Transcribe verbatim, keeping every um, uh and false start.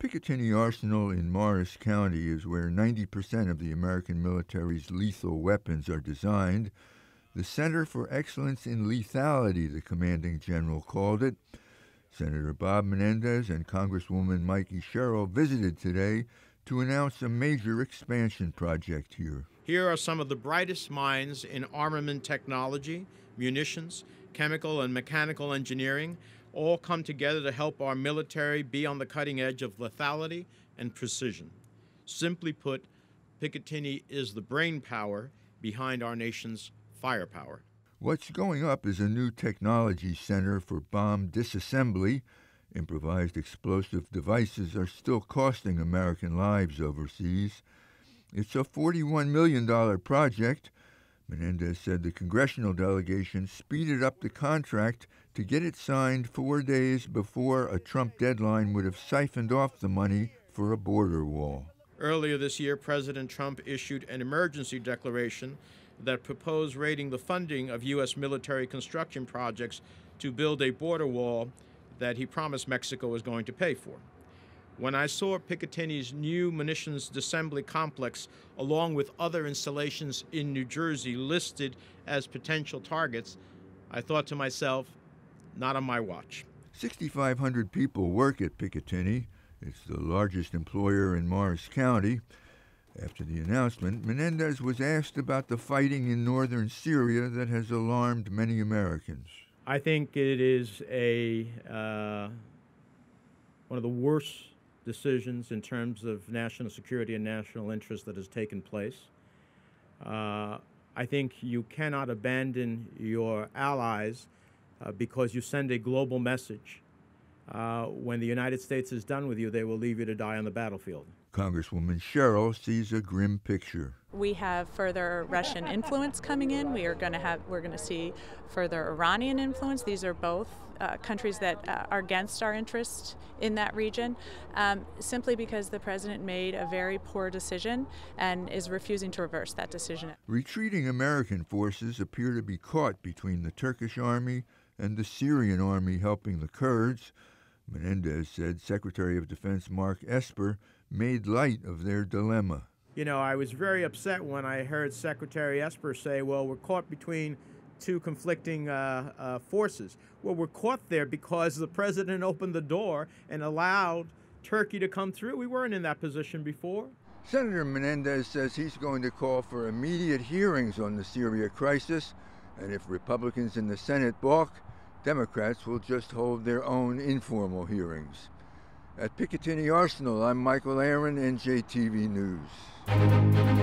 Picatinny Arsenal in Morris County is where ninety percent of the American military's lethal weapons are designed. The Center for Excellence in Lethality, the commanding general called it. Senator Bob Menendez and Congresswoman Mikey Sherrill visited today to announce a major expansion project here. Here are some of the brightest minds in armament technology, munitions, chemical and mechanical engineering, all come together to help our military be on the cutting edge of lethality and precision. Simply put, Picatinny is the brain power behind our nation's firepower. What's going up is a new technology center for bomb disassembly. Improvised explosive devices are still costing American lives overseas. It's a forty-one million dollar project. Menendez said the congressional delegation speeded up the contract to get it signed four days before a Trump deadline would have siphoned off the money for a border wall. Earlier this year, President Trump issued an emergency declaration that proposed raiding the funding of U S military construction projects to build a border wall that he promised Mexico was going to pay for. When I saw Picatinny's new munitions disassembly complex, along with other installations in New Jersey listed as potential targets, I thought to myself, not on my watch. sixty-five hundred people work at Picatinny. It's the largest employer in Morris County. After the announcement, Menendez was asked about the fighting in northern Syria that has alarmed many Americans. I think it is a, uh, one of the worst decisions in terms of national security and national interest that has taken place. Uh, I think you cannot abandon your allies uh, because you send a global message. Uh, when the United States is done with you, they will leave you to die on the battlefield. Congresswoman Sherrill sees a grim picture. We have further Russian influence coming in. We are going to have, we're going to see further Iranian influence. These are both uh, countries that uh, are against our interest in that region, um, simply because the president made a very poor decision and is refusing to reverse that decision. Retreating American forces appear to be caught between the Turkish army and the Syrian army helping the Kurds. Menendez said Secretary of Defense Mark Esper made light of their dilemma. You know, I was very upset when I heard Secretary Esper say, well, we're caught between two conflicting uh, uh, forces. Well, we're caught there because the president opened the door and allowed Turkey to come through. We weren't in that position before. Senator Menendez says he's going to call for immediate hearings on the Syria crisis, and if Republicans in the Senate balk, Democrats will just hold their own informal hearings. At Picatinny Arsenal, I'm Michael Aaron, N J T V News.